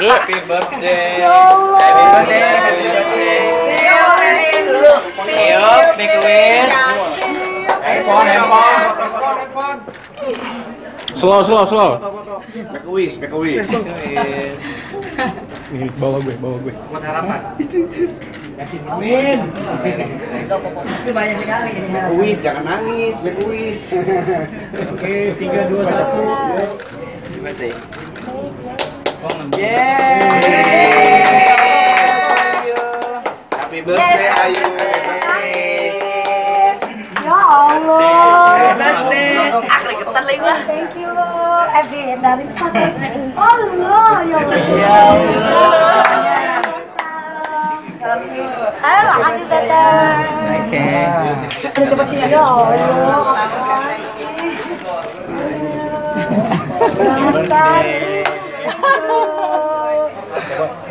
Happy birthday! No. Happy birthday! Happy birthday! Here, make a wish. Handphone. Slow. Make a wish. Nih, bawa gue. Buat harapan. Kasih amin. Itu banyak sekali. Make a wish, jangan nangis. Make a wish. Oke, 3, 2, 1. Happy birthday. Yeay! Happy birthday, Ayu! Ya Allah! Happy birthday! Akhirnya ketan lagi lah. Thank you, Lord. Dari sana. Allah, ya Allah. Ayo, makasih, Teteh. Oke. Ya Allah. Makasih.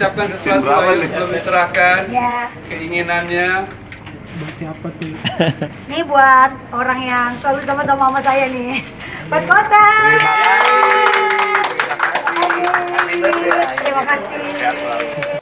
ucapkan sesuatu sebelum diserahkan keinginannya. Buat siapa tuh? Ini buat orang yang selalu sama-sama sama saya nih. Buat Kota. Terima kasih.